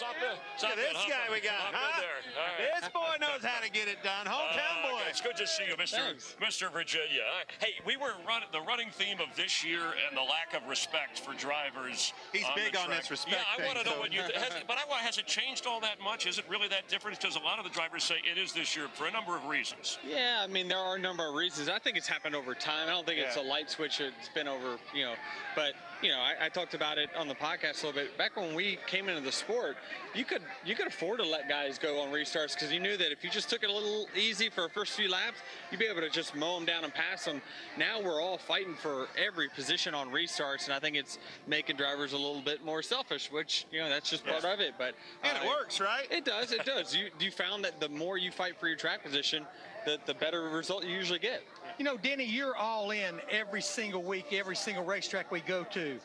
Look at this guy we got, huh? Right. This boy knows how to get it done. Hometown boy. It's good to see you, Mr. Virginia. Hey, we were the running theme of this year and the lack of respect for drivers. He's big on this respect. Yeah, I want to know what you think. But has it changed all that much? Is it really that different? Because a lot of the drivers say it is this year for a number of reasons. Yeah, I mean, there are a number of reasons. I think it's happened over time. I don't think it's a light switch. It's been over, you know. But, you know, I talked about it on the podcast a little bit. Back when we came into the sport, you could afford to let guys go on restarts because you knew that if you just took it a little easy for the first few laps, you'd be able to just mow them down and pass them. Now we're all fighting for every position on restarts, and I think it's making drivers a little bit more selfish, which, you know, that's just part of it. But and it works, right? It does. It does. You found that the more you fight for your track position, the better result you usually get. You know, Denny, you're all in every single week, every single racetrack we go to.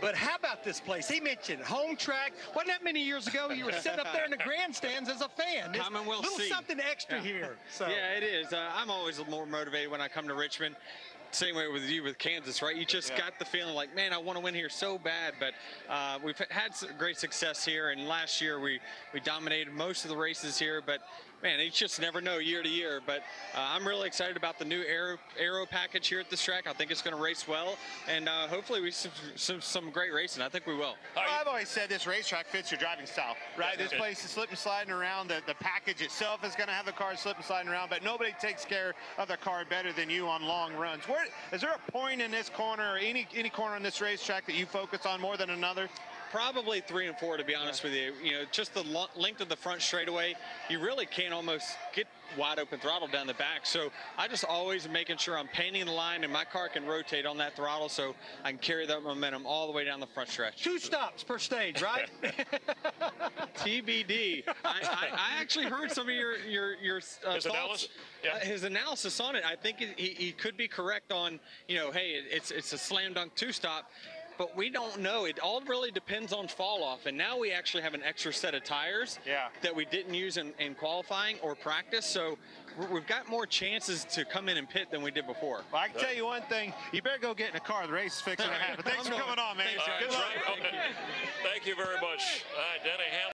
But how about this place? He mentioned home track. Wasn't that many years ago you were sitting up there in the grandstands as a fan. There's Commonwealth a little something extra here. So. Yeah, it is. I'm always more motivated when I come to Richmond. Same way with you with Kansas, right? You just got the feeling like, man, I want to win here so bad. But we've had some great success here, and last year we dominated most of the races here. But man, you just never know year to year. But I'm really excited about the new aero package here at this track. I think it's going to race well, and hopefully we see some great racing. I think we will. Well, I've always said this racetrack fits your driving style, right? This place is slipping, sliding around. The package itself is going to have the car slipping, sliding around. But nobody takes care of the car better than you on long runs. Where is there a point in this corner or any corner on this racetrack that you focus on more than another? Probably 3 and 4, to be honest with you. You know, just the length of the front straightaway, you really can't almost get wide open throttle down the back. So I just always making sure I'm painting the line and my car can rotate on that throttle so I can carry that momentum all the way down the front stretch. 2 stops per stage, right? TBD. I actually heard some of your his thoughts, analysis? Yeah. His analysis on it. I think he could be correct on, you know, hey, it's a slam dunk 2-stop. But we don't know. It all really depends on fall off. And now we actually have an extra set of tires that we didn't use in qualifying or practice. So we've got more chances to come in and pit than we did before. Well, I can tell you one thing. You better go get in a car. The race is fixing to happen. Thanks for coming on, man. Good luck. Thank you very much. All right, Denny Hamlin.